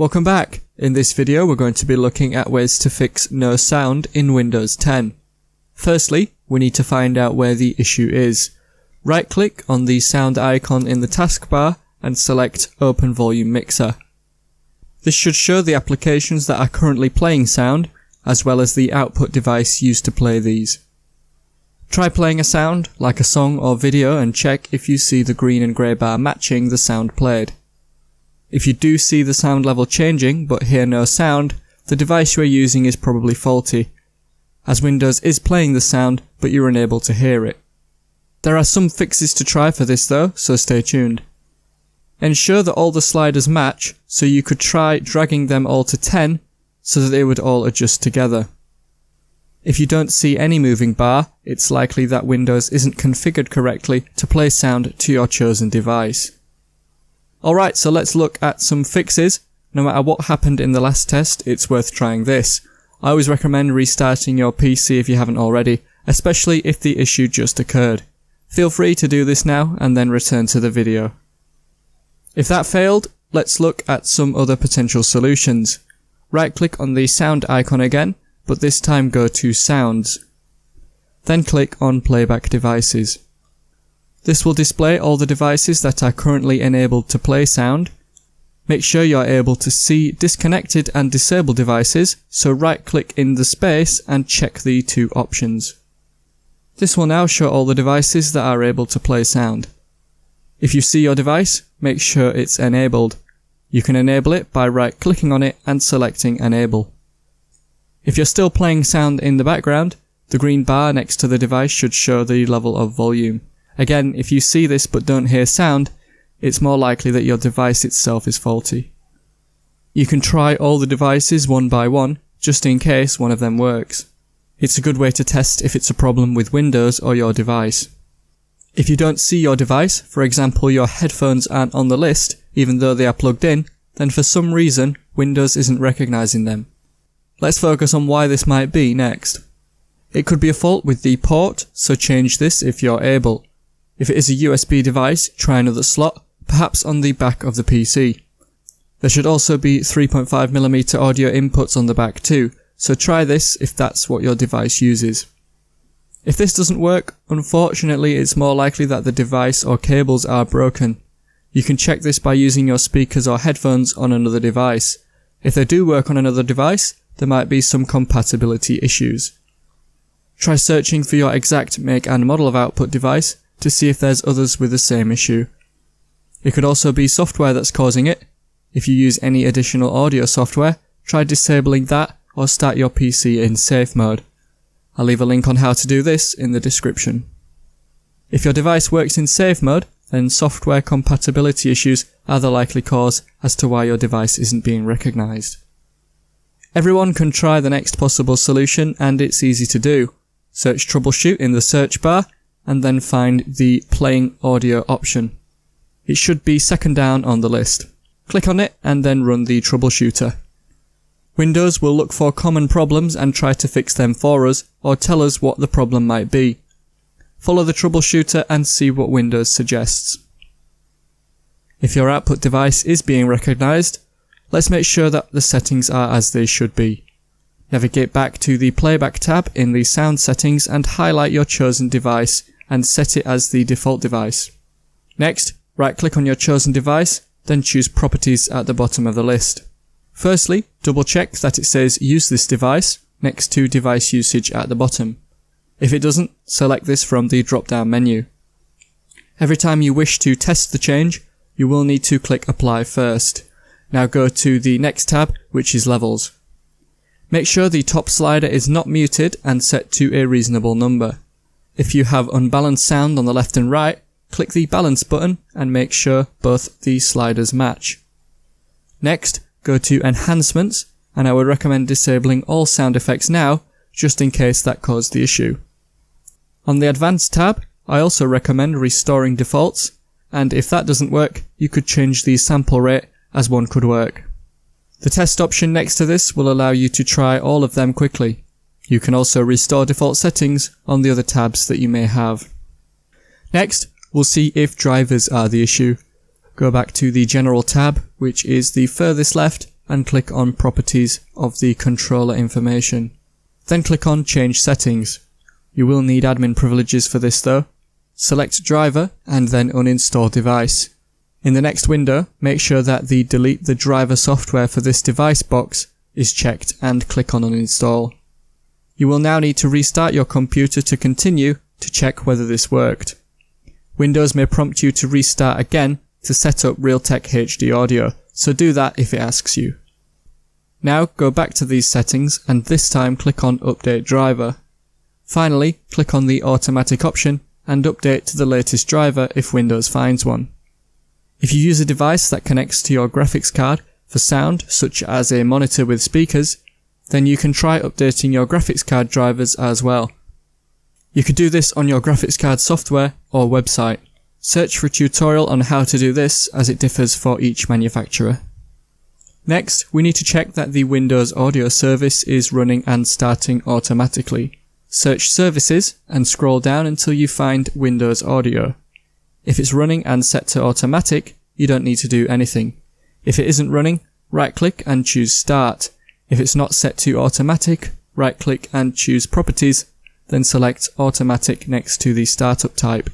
Welcome back. In this video we're going to be looking at ways to fix no sound in Windows 10. Firstly, we need to find out where the issue is. Right click on the sound icon in the taskbar and select Open Volume Mixer. This should show the applications that are currently playing sound, as well as the output device used to play these. Try playing a sound, like a song or video, and check if you see the green and grey bar matching the sound played. If you do see the sound level changing but hear no sound, the device you are using is probably faulty, as Windows is playing the sound but you're unable to hear it. There are some fixes to try for this though, so stay tuned. Ensure that all the sliders match, so you could try dragging them all to 10 so that they would all adjust together. If you don't see any moving bar, it's likely that Windows isn't configured correctly to play sound to your chosen device. Alright, so let's look at some fixes. No matter what happened in the last test, it's worth trying this. I always recommend restarting your PC if you haven't already, especially if the issue just occurred. Feel free to do this now and then return to the video. If that failed, let's look at some other potential solutions. Right click on the sound icon again, but this time go to Sounds. Then click on Playback Devices. This will display all the devices that are currently enabled to play sound. Make sure you are able to see disconnected and disabled devices, so right click in the space and check the two options. This will now show all the devices that are able to play sound. If you see your device, make sure it's enabled. You can enable it by right clicking on it and selecting Enable. If you're still playing sound in the background, the green bar next to the device should show the level of volume. Again, if you see this but don't hear sound, it's more likely that your device itself is faulty. You can try all the devices one by one, just in case one of them works. It's a good way to test if it's a problem with Windows or your device. If you don't see your device, for example your headphones aren't on the list, even though they are plugged in, then for some reason Windows isn't recognizing them. Let's focus on why this might be next. It could be a fault with the port, so change this if you're able. If it is a USB device, try another slot, perhaps on the back of the PC. There should also be 3.5mm audio inputs on the back too, so try this if that's what your device uses. If this doesn't work, unfortunately it's more likely that the device or cables are broken. You can check this by using your speakers or headphones on another device. If they do work on another device, there might be some compatibility issues. Try searching for your exact make and model of output device to see if there's others with the same issue. It could also be software that's causing it. If you use any additional audio software, try disabling that or start your PC in safe mode. I'll leave a link on how to do this in the description. If your device works in safe mode, then software compatibility issues are the likely cause as to why your device isn't being recognized. Everyone can try the next possible solution, and it's easy to do. Search Troubleshoot in the search bar and then find the playing audio option. It should be second down on the list. Click on it and then run the troubleshooter. Windows will look for common problems and try to fix them for us, or tell us what the problem might be. Follow the troubleshooter and see what Windows suggests. If your output device is being recognized, let's make sure that the settings are as they should be. Navigate back to the Playback tab in the Sound settings and highlight your chosen device and set it as the default device. Next, right-click on your chosen device, then choose Properties at the bottom of the list. Firstly, double-check that it says Use this device next to Device Usage at the bottom. If it doesn't, select this from the drop-down menu. Every time you wish to test the change, you will need to click Apply first. Now go to the next tab, which is Levels. Make sure the top slider is not muted and set to a reasonable number. If you have unbalanced sound on the left and right, click the Balance button and make sure both the sliders match. Next, go to Enhancements, and I would recommend disabling all sound effects now, just in case that caused the issue. On the Advanced tab, I also recommend restoring defaults, and if that doesn't work, you could change the sample rate, as one could work. The test option next to this will allow you to try all of them quickly. You can also restore default settings on the other tabs that you may have. Next, we'll see if drivers are the issue. Go back to the General tab, which is the furthest left, and click on Properties of the controller information. Then click on Change Settings. You will need admin privileges for this though. Select Driver and then Uninstall Device. In the next window, make sure that the Delete the driver software for this device box is checked and click on Uninstall. You will now need to restart your computer to continue to check whether this worked. Windows may prompt you to restart again to set up Realtek HD Audio, so do that if it asks you. Now go back to these settings and this time click on Update Driver. Finally, click on the automatic option and update to the latest driver if Windows finds one. If you use a device that connects to your graphics card for sound, such as a monitor with speakers, then you can try updating your graphics card drivers as well. You could do this on your graphics card software or website. Search for a tutorial on how to do this as it differs for each manufacturer. Next, we need to check that the Windows Audio service is running and starting automatically. Search Services and scroll down until you find Windows Audio. If it's running and set to automatic, you don't need to do anything. If it isn't running, right-click and choose Start. If it's not set to automatic, right-click and choose Properties, then select Automatic next to the startup type.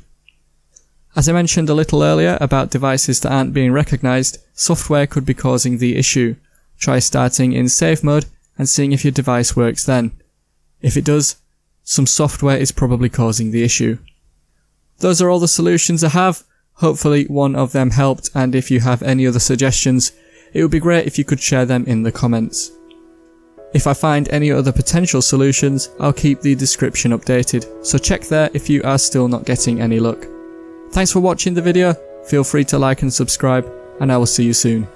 As I mentioned a little earlier about devices that aren't being recognized, software could be causing the issue. Try starting in safe mode and seeing if your device works then. If it does, some software is probably causing the issue. Those are all the solutions I have. Hopefully one of them helped, and if you have any other suggestions, it would be great if you could share them in the comments. If I find any other potential solutions, I'll keep the description updated, so check there if you are still not getting any luck. Thanks for watching the video, feel free to like and subscribe, and I will see you soon.